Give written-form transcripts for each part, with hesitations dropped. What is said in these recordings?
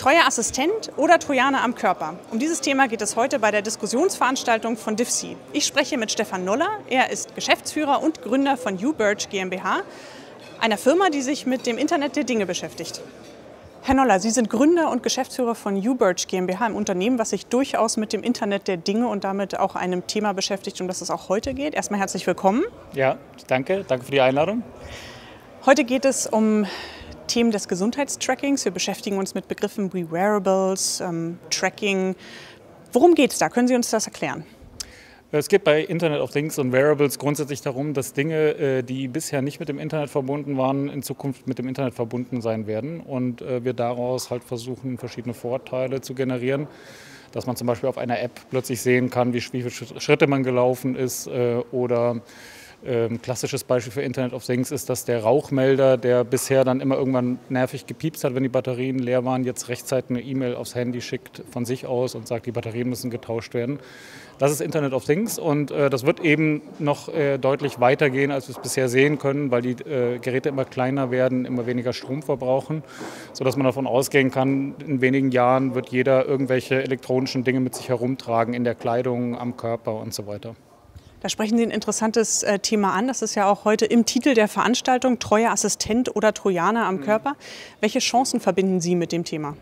Treueassistent oder Trojaner am Körper. Um dieses Thema geht es heute bei der Diskussionsveranstaltung von Difsi. Ich spreche mit Stefan Noller. Er ist Geschäftsführer und Gründer von ubirch GmbH, einer Firma, die sich mit dem Internet der Dinge beschäftigt. Herr Noller, Sie sind Gründer und Geschäftsführer von ubirch GmbH, einem Unternehmen, was sich durchaus mit dem Internet der Dinge und damit auch einem Thema beschäftigt, um das es auch heute geht. Erstmal herzlich willkommen. Ja, danke. Danke für die Einladung. Heute geht es um Themen des Gesundheitstrackings. Wir beschäftigen uns mit Begriffen wie Wearables, Tracking. Worum geht es da? Können Sie uns das erklären? Es geht bei Internet of Things und Wearables grundsätzlich darum, dass Dinge, die bisher nicht mit dem Internet verbunden waren, in Zukunft mit dem Internet verbunden sein werden. Und wir daraus halt versuchen, verschiedene Vorteile zu generieren. Dass man zum Beispiel auf einer App plötzlich sehen kann, wie viele Schritte man gelaufen ist oder... klassisches Beispiel für Internet of Things ist, dass der Rauchmelder, der bisher dann immer irgendwann nervig gepiepst hat, wenn die Batterien leer waren, jetzt rechtzeitig eine E-Mail aufs Handy schickt von sich aus und sagt, die Batterien müssen getauscht werden. Das ist Internet of Things und das wird eben noch deutlich weitergehen, als wir es bisher sehen können, weil die Geräte immer kleiner werden, immer weniger Strom verbrauchen, sodass man davon ausgehen kann, in wenigen Jahren wird jeder irgendwelche elektronischen Dinge mit sich herumtragen, in der Kleidung, am Körper und so weiter. Da sprechen Sie ein interessantes Thema an. Das ist ja auch heute im Titel der Veranstaltung, Treuer Assistent oder Trojaner am Körper. Welche Chancen verbinden Sie mit dem Thema?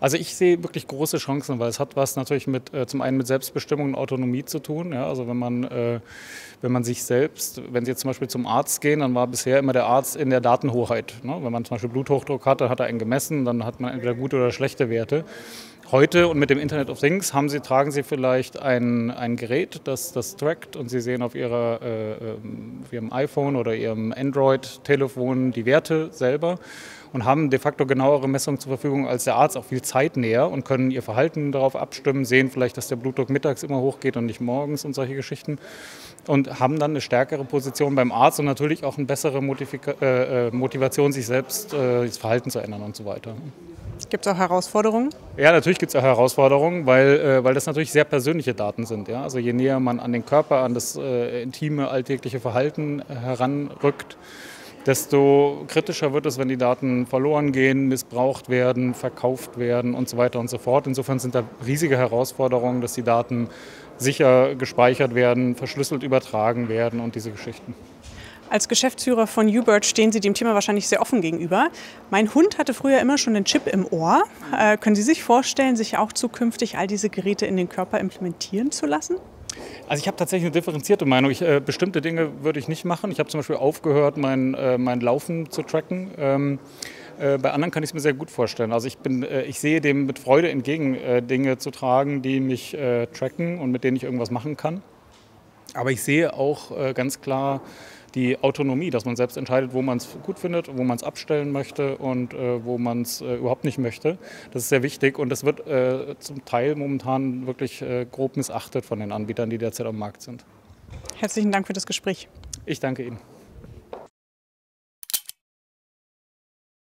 Also ich sehe wirklich große Chancen, weil es hat was natürlich mit zum einen mit Selbstbestimmung und Autonomie zu tun. Ja, also wenn man sich selbst, wenn Sie jetzt zum Beispiel zum Arzt gehen, dann war bisher immer der Arzt in der Datenhoheit. Ne? Wenn man zum Beispiel Bluthochdruck hat, dann hat er einen gemessen, dann hat man entweder gute oder schlechte Werte. Heute und mit dem Internet of Things tragen Sie vielleicht ein Gerät, das trackt und Sie sehen auf Ihrem iPhone oder Ihrem Android-Telefon die Werte selber und haben de facto genauere Messungen zur Verfügung als der Arzt, auch viel zeitnäher und können Ihr Verhalten darauf abstimmen, sehen vielleicht, dass der Blutdruck mittags immer hochgeht und nicht morgens und solche Geschichten und haben dann eine stärkere Position beim Arzt und natürlich auch eine bessere Motivation, sich selbst das Verhalten zu ändern und so weiter. Gibt es auch Herausforderungen? Ja, natürlich gibt es auch Herausforderungen, weil das natürlich sehr persönliche Daten sind. Ja? Also je näher man an den Körper, an das intime, alltägliche Verhalten heranrückt, desto kritischer wird es, wenn die Daten verloren gehen, missbraucht werden, verkauft werden und so weiter und so fort. Insofern sind da riesige Herausforderungen, dass die Daten sicher gespeichert werden, verschlüsselt übertragen werden und diese Geschichten. Als Geschäftsführer von ubirch stehen Sie dem Thema wahrscheinlich sehr offen gegenüber. Mein Hund hatte früher immer schon einen Chip im Ohr. Können Sie sich vorstellen, sich auch zukünftig all diese Geräte in den Körper implementieren zu lassen? Also ich habe tatsächlich eine differenzierte Meinung. Bestimmte Dinge würde ich nicht machen. Ich habe zum Beispiel aufgehört, mein Laufen zu tracken. Bei anderen kann ich es mir sehr gut vorstellen. Also ich sehe dem mit Freude entgegen, Dinge zu tragen, die mich tracken und mit denen ich irgendwas machen kann. Aber ich sehe auch ganz klar die Autonomie, dass man selbst entscheidet, wo man es gut findet, wo man es abstellen möchte und wo man es überhaupt nicht möchte. Das ist sehr wichtig und das wird zum Teil momentan wirklich grob missachtet von den Anbietern, die derzeit am Markt sind. Herzlichen Dank für das Gespräch. Ich danke Ihnen.